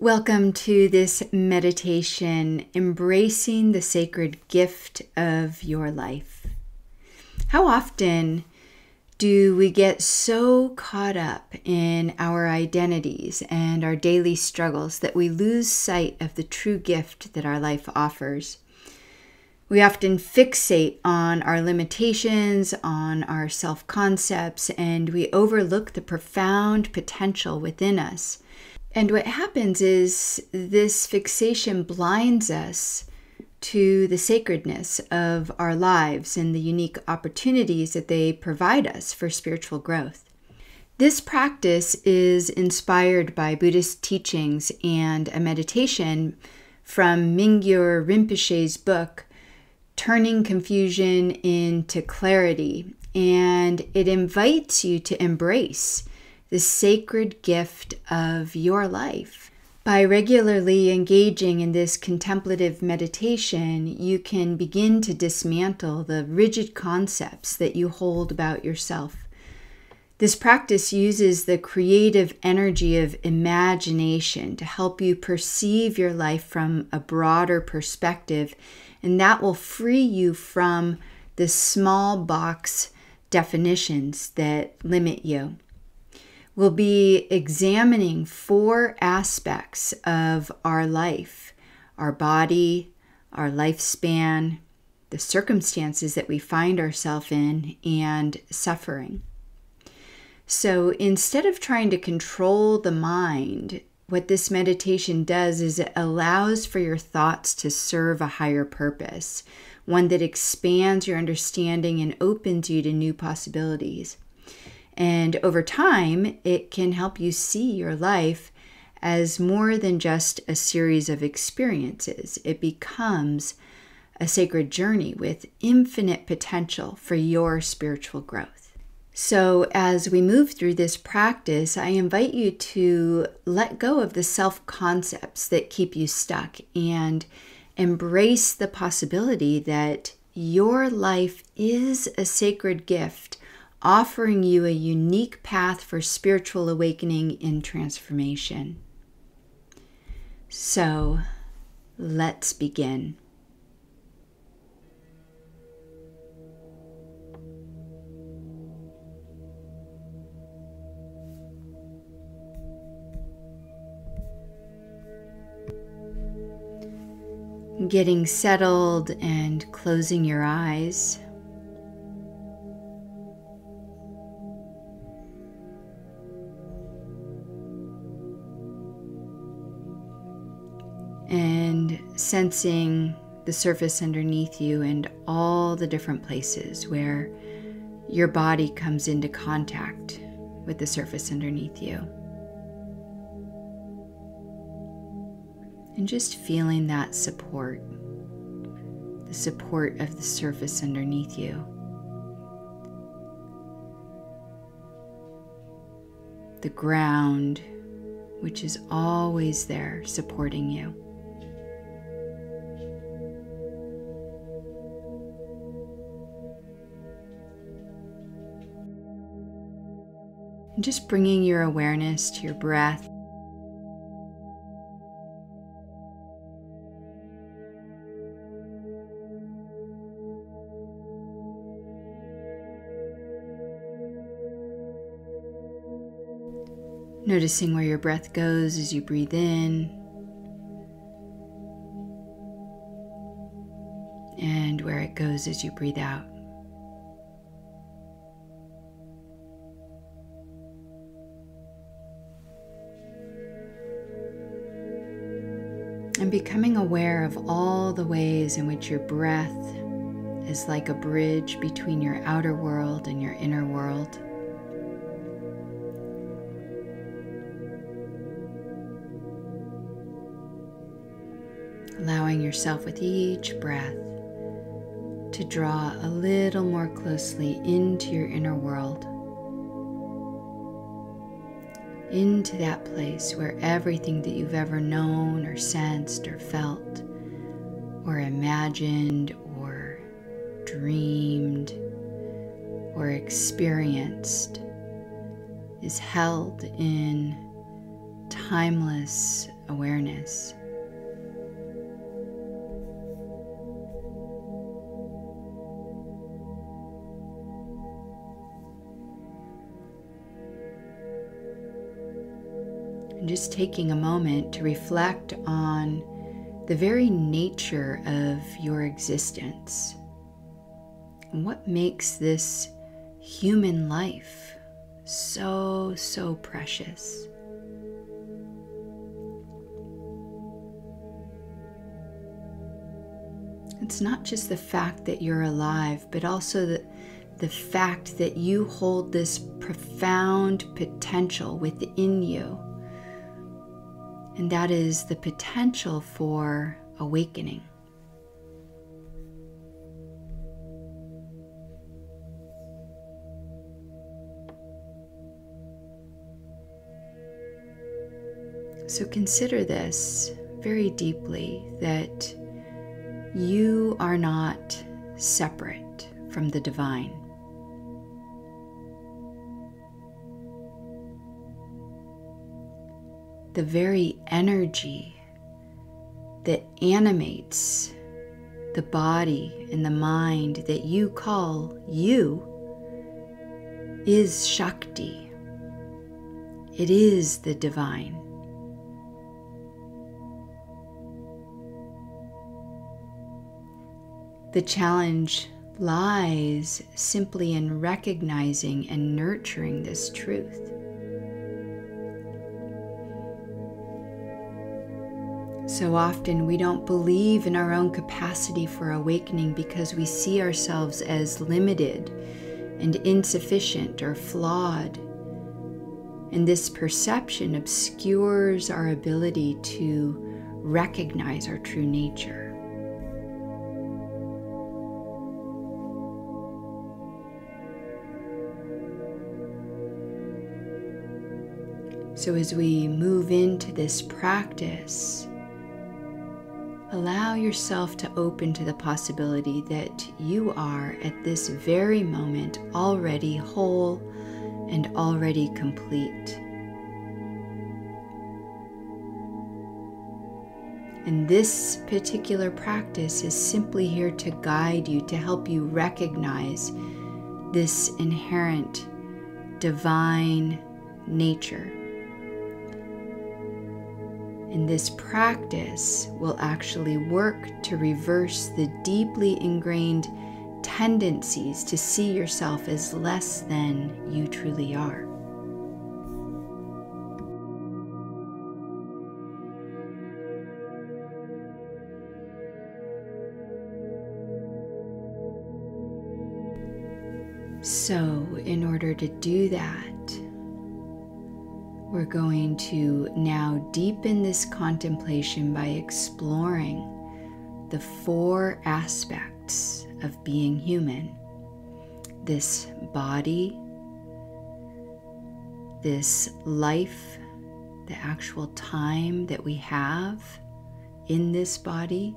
Welcome to this meditation, Embracing the Sacred Gift of Your Life. How often do we get so caught up in our identities and our daily struggles that we lose sight of the true gift that our life offers? We often fixate on our limitations, on our self-concepts, and we overlook the profound potential within us. And what happens is this fixation blinds us to the sacredness of our lives and the unique opportunities that they provide us for spiritual growth. This practice is inspired by Buddhist teachings and a meditation from Mingyur Rinpoche's book, Turning Confusion into Clarity, and it invites you to embrace the sacred gift of your life. By regularly engaging in this contemplative meditation, you can begin to dismantle the rigid concepts that you hold about yourself. This practice uses the creative energy of imagination to help you perceive your life from a broader perspective, and that will free you from the small box definitions that limit you. We'll be examining four aspects of our life: our body, our lifespan, the circumstances that we find ourselves in, and suffering. So instead of trying to control the mind, what this meditation does is it allows for your thoughts to serve a higher purpose, one that expands your understanding and opens you to new possibilities. And over time, it can help you see your life as more than just a series of experiences. It becomes a sacred journey with infinite potential for your spiritual growth. So as we move through this practice, I invite you to let go of the self-concepts that keep you stuck and embrace the possibility that your life is a sacred gift, offering you a unique path for spiritual awakening and transformation. So let's begin. Getting settled and closing your eyes. And sensing the surface underneath you and all the different places where your body comes into contact with the surface underneath you. And just feeling that support, the support of the surface underneath you. The ground, which is always there supporting you. Just bringing your awareness to your breath. Noticing where your breath goes as you breathe in and where it goes as you breathe out. And becoming aware of all the ways in which your breath is like a bridge between your outer world and your inner world. Allowing yourself with each breath to draw a little more closely into your inner world, into that place where everything that you've ever known or sensed or felt or imagined or dreamed or experienced is held in timeless, awareness. And just taking a moment to reflect on the very nature of your existence. And what makes this human life so, so precious? It's not just the fact that you're alive, but also the fact that you hold this profound potential within you. And that is the potential for awakening. So consider this very deeply, that you are not separate from the divine. The very energy that animates the body and the mind that you call you is Shakti. It is the divine. The challenge lies simply in recognizing and nurturing this truth. So often we don't believe in our own capacity for awakening because we see ourselves as limited and insufficient or flawed. And this perception obscures our ability to recognize our true nature. So as we move into this practice, allow yourself to open to the possibility that you are at this very moment already whole and already complete. And this particular practice is simply here to guide you, to help you recognize this inherent divine nature. And this practice will actually work to reverse the deeply ingrained tendencies to see yourself as less than you truly are. So, in order to do that, we're going to now deepen this contemplation by exploring the four aspects of being human. This body, this life, the actual time that we have in this body,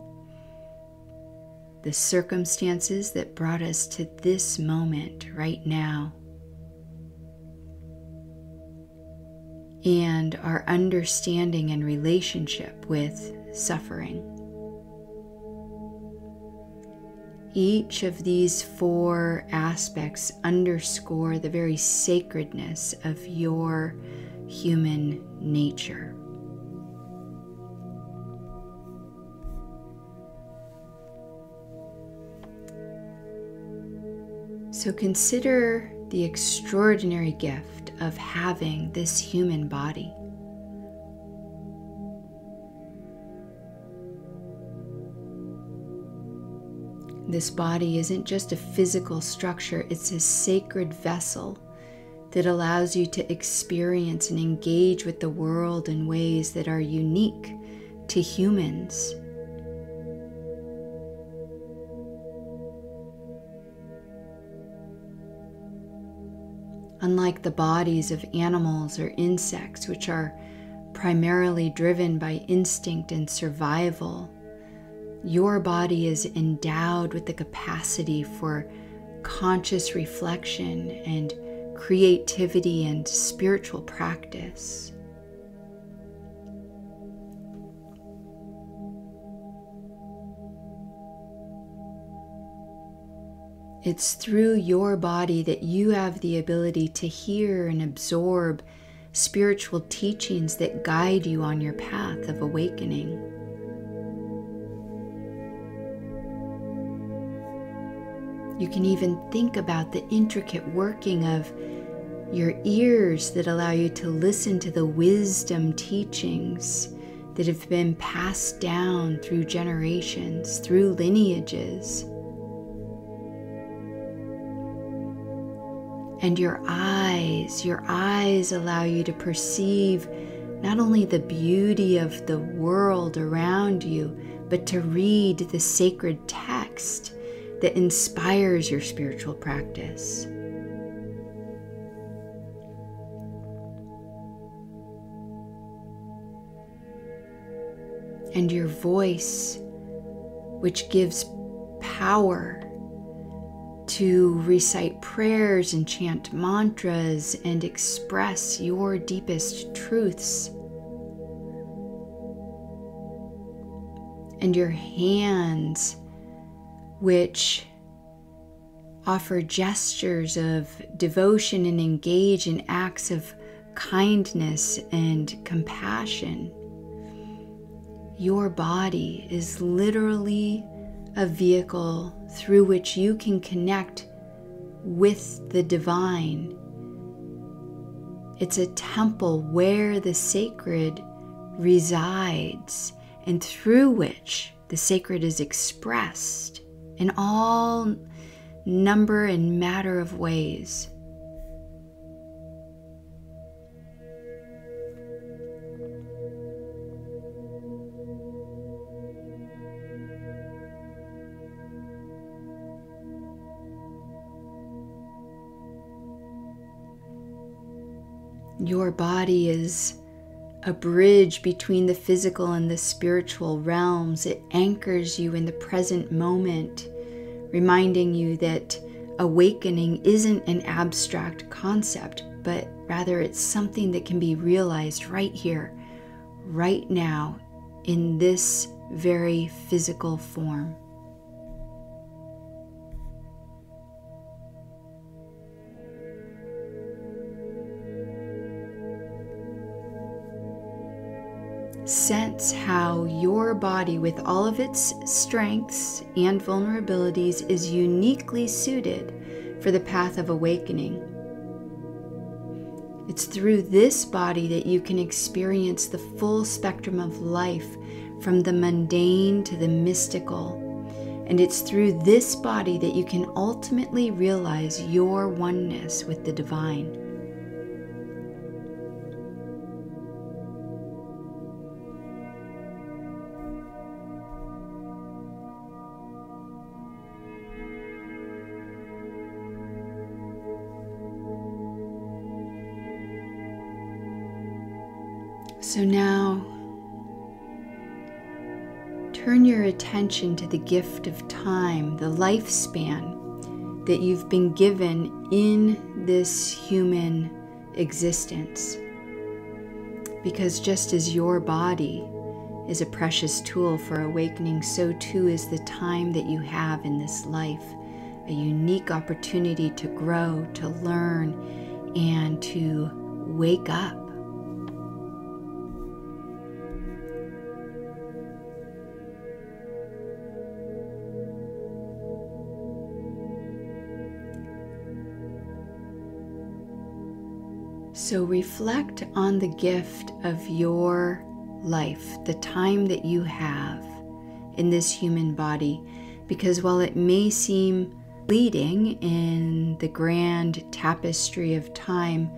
the circumstances that brought us to this moment right now, and our understanding and relationship with suffering. Each of these four aspects underscore the very sacredness of your human nature. So consider the extraordinary gift of having this human body. This body isn't just a physical structure, it's a sacred vessel that allows you to experience and engage with the world in ways that are unique to humans. Unlike the bodies of animals or insects, which are primarily driven by instinct and survival, your body is endowed with the capacity for conscious reflection and creativity and spiritual practice. It's through your body that you have the ability to hear and absorb spiritual teachings that guide you on your path of awakening. You can even think about the intricate working of your ears that allow you to listen to the wisdom teachings that have been passed down through generations, through lineages. And your eyes allow you to perceive not only the beauty of the world around you, but to read the sacred text that inspires your spiritual practice. And your voice, which gives power to recite prayers and chant mantras and express your deepest truths. And your hands, which offer gestures of devotion and engage in acts of kindness and compassion. Your body is literally a vehicle through which you can connect with the divine. It's a temple where the sacred resides and through which the sacred is expressed in all number and matter of ways. Your body is a bridge between the physical and the spiritual realms. It anchors you in the present moment, reminding you that awakening isn't an abstract concept, but rather it's something that can be realized right here, right now, in this very physical form. Sense how your body, with all of its strengths and vulnerabilities, is uniquely suited for the path of awakening. It's through this body that you can experience the full spectrum of life, from the mundane to the mystical. And it's through this body that you can ultimately realize your oneness with the divine. So now, turn your attention to the gift of time, the lifespan that you've been given in this human existence. Because just as your body is a precious tool for awakening, so too is the time that you have in this life, a unique opportunity to grow, to learn, and to wake up. So reflect on the gift of your life, the time that you have in this human body, because while it may seem fleeting in the grand tapestry of time,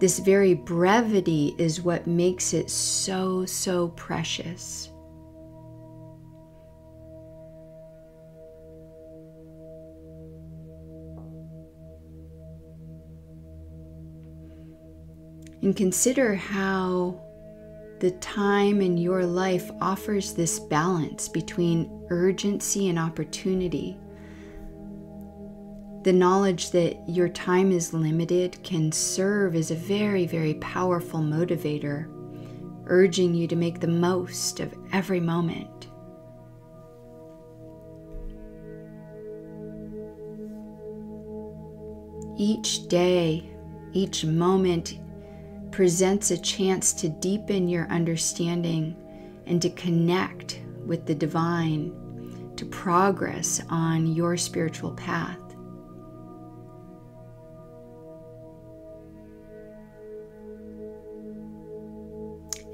this very brevity is what makes it so, so precious. And consider how the time in your life offers this balance between urgency and opportunity. The knowledge that your time is limited can serve as a very, very powerful motivator, urging you to make the most of every moment. Each day, each moment presents a chance to deepen your understanding and to connect with the divine, to progress on your spiritual path.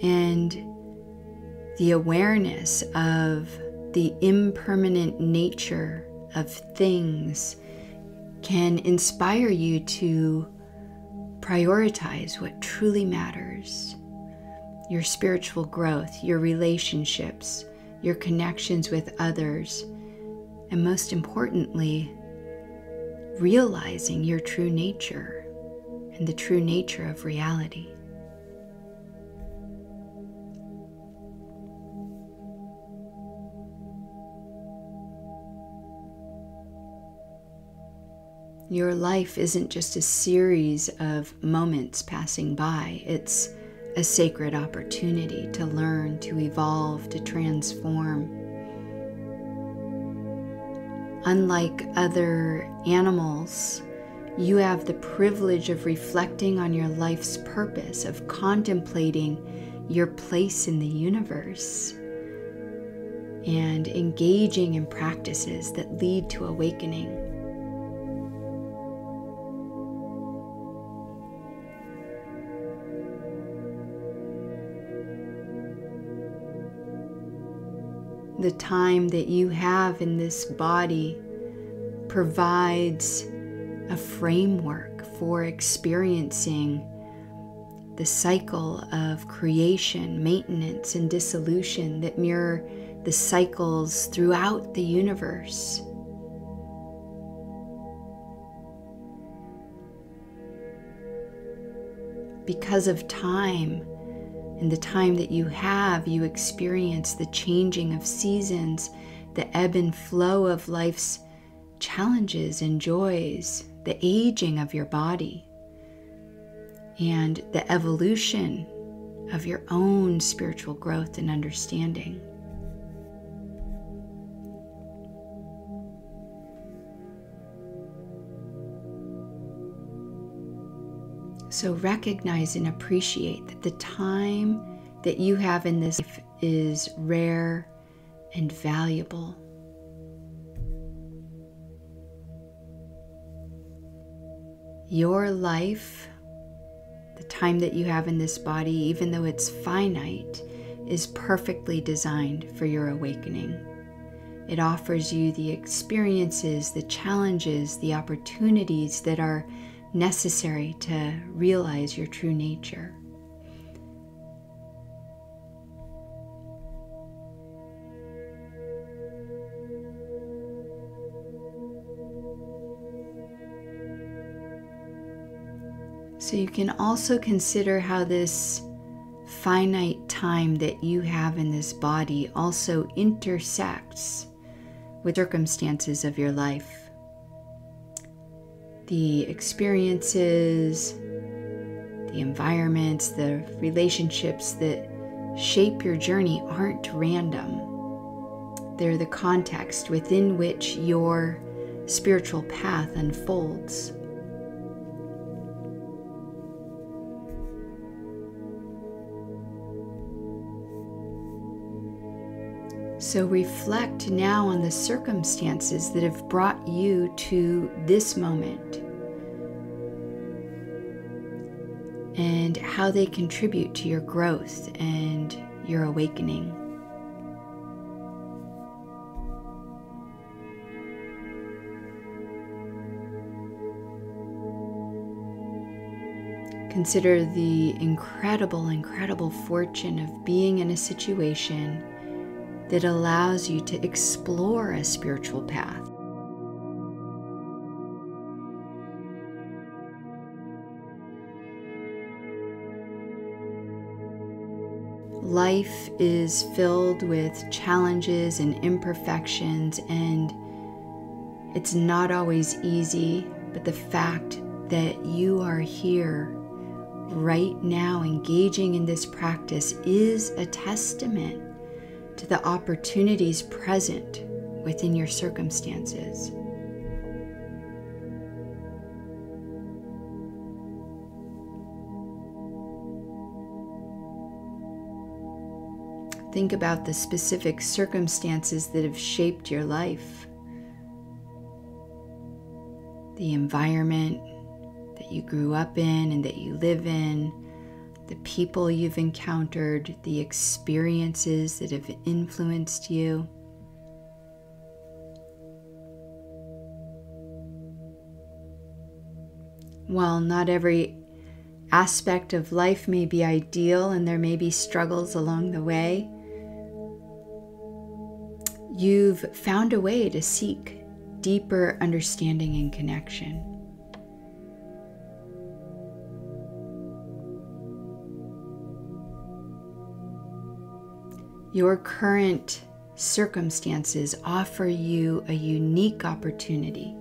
And the awareness of the impermanent nature of things can inspire you to prioritize what truly matters: your spiritual growth, your relationships, your connections with others, and most importantly, realizing your true nature and the true nature of reality. Your life isn't just a series of moments passing by. It's a sacred opportunity to learn, to evolve, to transform. Unlike other animals, you have the privilege of reflecting on your life's purpose, of contemplating your place in the universe, and engaging in practices that lead to awakening. The time that you have in this body provides a framework for experiencing the cycle of creation, maintenance, and dissolution that mirror the cycles throughout the universe. Because of time, in the time that you have, you experience the changing of seasons, the ebb and flow of life's challenges and joys, the aging of your body, and the evolution of your own spiritual growth and understanding. So recognize and appreciate that the time that you have in this life is rare and valuable. Your life, the time that you have in this body, even though it's finite, is perfectly designed for your awakening. It offers you the experiences, the challenges, the opportunities that are necessary to realize your true nature. So you can also consider how this finite time that you have in this body also intersects with circumstances of your life. The experiences, the environments, the relationships that shape your journey aren't random. They're the context within which your spiritual path unfolds. So reflect now on the circumstances that have brought you to this moment and how they contribute to your growth and your awakening. Consider the incredible fortune of being in a situation that allows you to explore a spiritual path. Life is filled with challenges and imperfections, and it's not always easy, but the fact that you are here right now engaging in this practice is a testament to the opportunities present within your circumstances. Think about the specific circumstances that have shaped your life, the environment that you grew up in and that you live in, the people you've encountered, the experiences that have influenced you. While not every aspect of life may be ideal and there may be struggles along the way, you've found a way to seek deeper understanding and connection. Your current circumstances offer you a unique opportunity.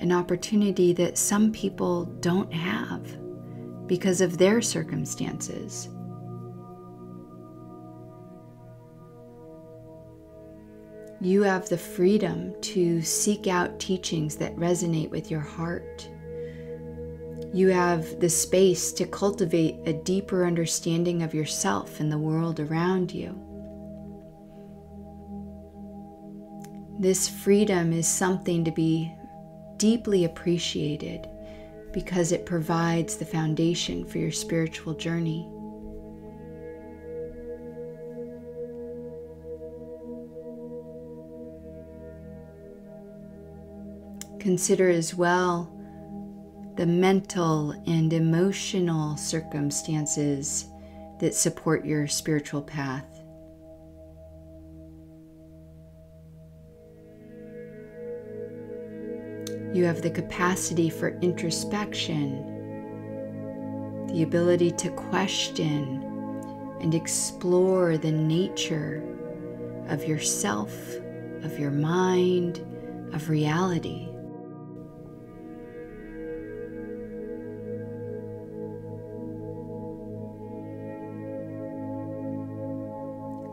An opportunity that some people don't have because of their circumstances. You have the freedom to seek out teachings that resonate with your heart. You have the space to cultivate a deeper understanding of yourself and the world around you. This freedom is something to be deeply appreciated because it provides the foundation for your spiritual journey. Consider as well the mental and emotional circumstances that support your spiritual path. You have the capacity for introspection, the ability to question and explore the nature of yourself, of your mind, of reality.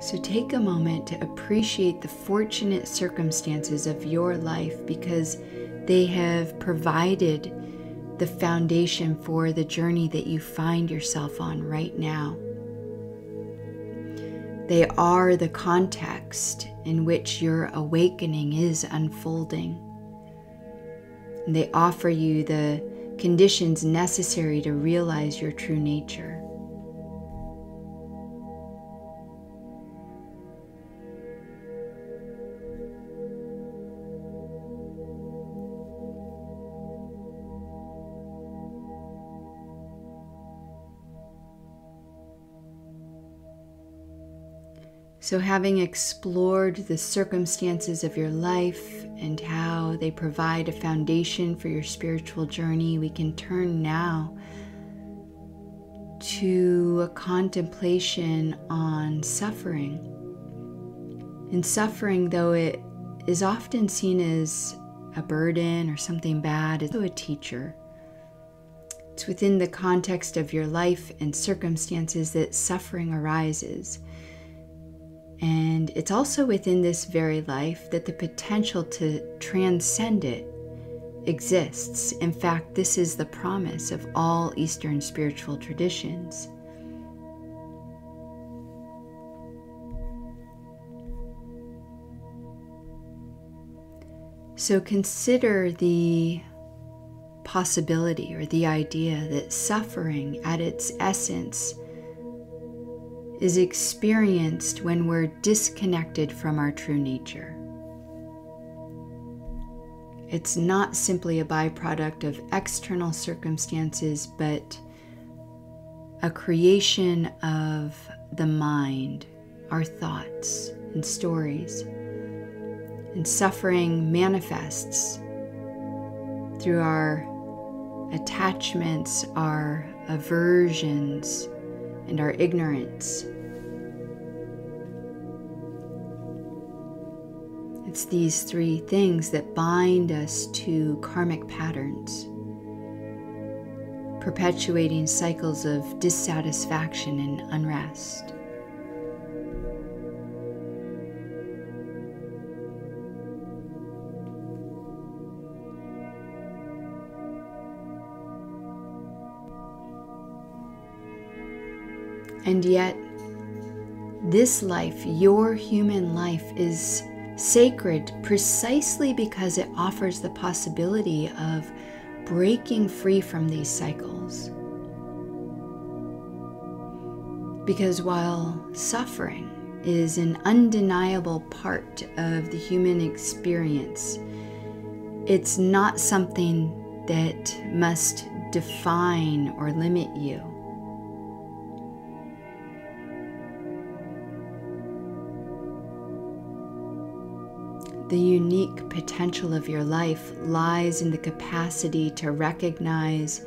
So take a moment to appreciate the fortunate circumstances of your life because they have provided the foundation for the journey that you find yourself on right now. They are the context in which your awakening is unfolding. And they offer you the conditions necessary to realize your true nature. So having explored the circumstances of your life and how they provide a foundation for your spiritual journey, we can turn now to a contemplation on suffering. And suffering, though it is often seen as a burden or something bad, is also a teacher. It's within the context of your life and circumstances that suffering arises. And it's also within this very life that the potential to transcend it exists. In fact, this is the promise of all Eastern spiritual traditions. So consider the possibility or the idea that suffering at its essence is experienced when we're disconnected from our true nature. It's not simply a byproduct of external circumstances, but a creation of the mind, our thoughts and stories. And suffering manifests through our attachments, our aversions, and our ignorance. It's these three things that bind us to karmic patterns, perpetuating cycles of dissatisfaction and unrest. And yet, this life, your human life, is sacred precisely because it offers the possibility of breaking free from these cycles. Because while suffering is an undeniable part of the human experience, it's not something that must define or limit you. The unique potential of your life lies in the capacity to recognize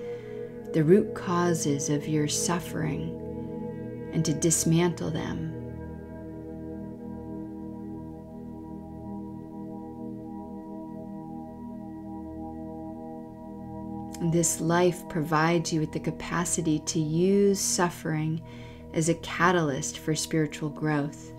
the root causes of your suffering and to dismantle them. This life provides you with the capacity to use suffering as a catalyst for spiritual growth.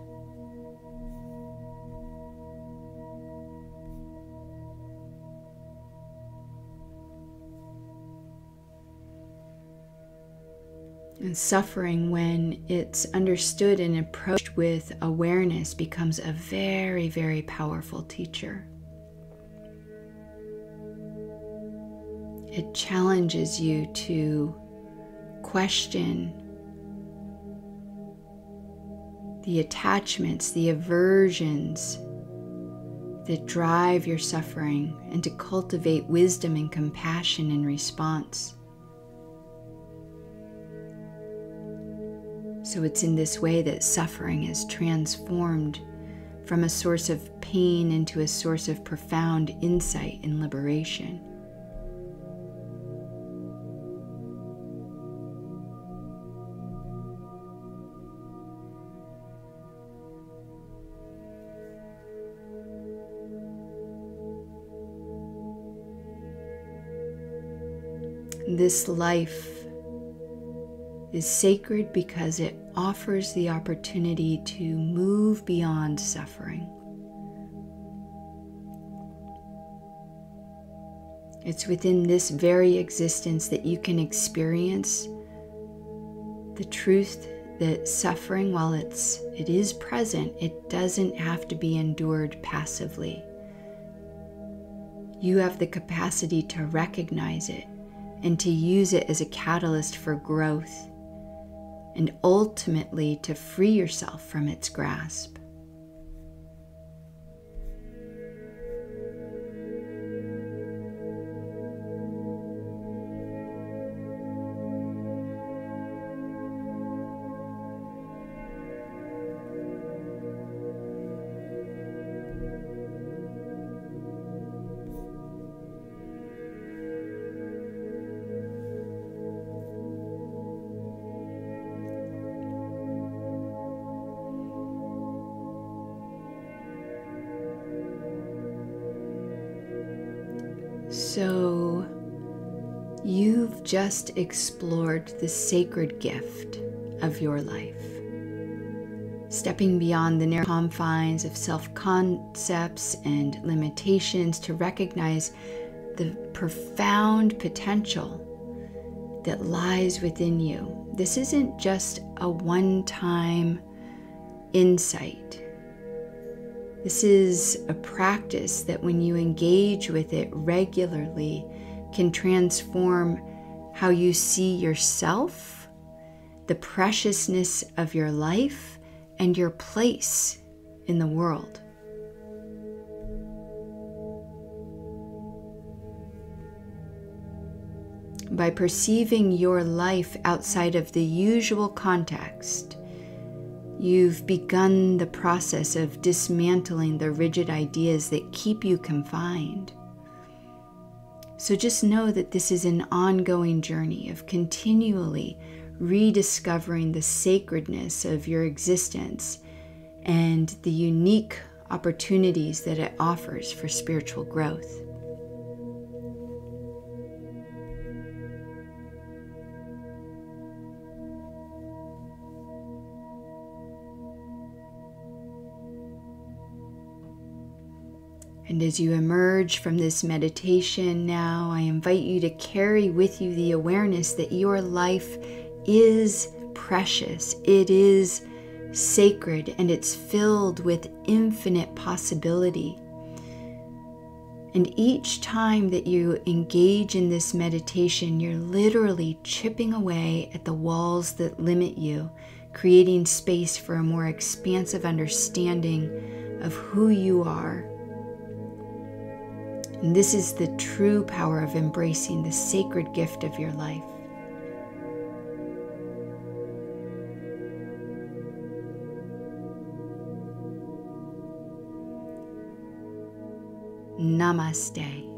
And suffering, when it's understood and approached with awareness, becomes a very, very powerful teacher. It challenges you to question the attachments, the aversions that drive your suffering, and to cultivate wisdom and compassion in response. So it's in this way that suffering is transformed from a source of pain into a source of profound insight and liberation. This life is sacred because it offers the opportunity to move beyond suffering. It's within this very existence that you can experience the truth that suffering, while it is present, it doesn't have to be endured passively. You have the capacity to recognize it and to use it as a catalyst for growth, and ultimately to free yourself from its grasp. So, you've just explored the sacred gift of your life, stepping beyond the narrow confines of self-concepts and limitations to recognize the profound potential that lies within you. This isn't just a one-time insight. This is a practice that, when you engage with it regularly, can transform how you see yourself, the preciousness of your life, and your place in the world. By perceiving your life outside of the usual context, you've begun the process of dismantling the rigid ideas that keep you confined. So just know that this is an ongoing journey of continually rediscovering the sacredness of your existence and the unique opportunities that it offers for spiritual growth. And as you emerge from this meditation now, I invite you to carry with you the awareness that your life is precious, it is sacred, and it's filled with infinite possibility. And each time that you engage in this meditation, you're literally chipping away at the walls that limit you, creating space for a more expansive understanding of who you are. And this is the true power of embracing the sacred gift of your life. Namaste.